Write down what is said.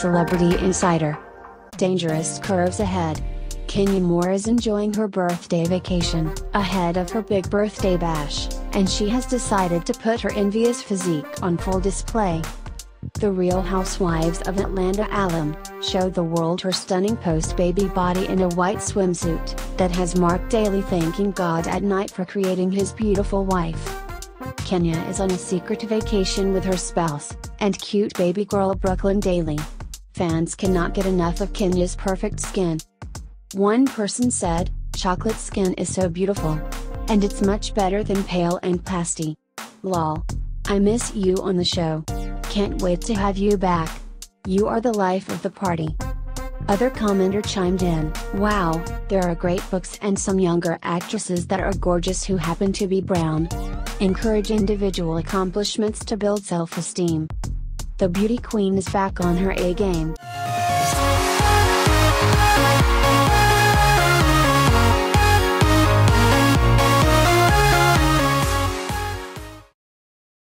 Celebrity Insider. Dangerous curves ahead. Kenya Moore is enjoying her birthday vacation, ahead of her big birthday bash, and she has decided to put her envious physique on full display. The Real Housewives of Atlanta alum showed the world her stunning post-baby body in a white swimsuit, that has Mark Daly thanking God at night for creating his beautiful wife. Kenya is on a secret vacation with her spouse, and cute baby girl Brooklyn Daly. Fans cannot get enough of Kenya's perfect skin. One person said, "Chocolate skin is so beautiful. And it's much better than pale and pasty. Lol. I miss you on the show. Can't wait to have you back. You are the life of the party." Other commenter chimed in, "Wow, there are great books and some younger actresses that are gorgeous who happen to be brown. Encourage individual accomplishments to build self-esteem." The beauty queen is back on her A-game.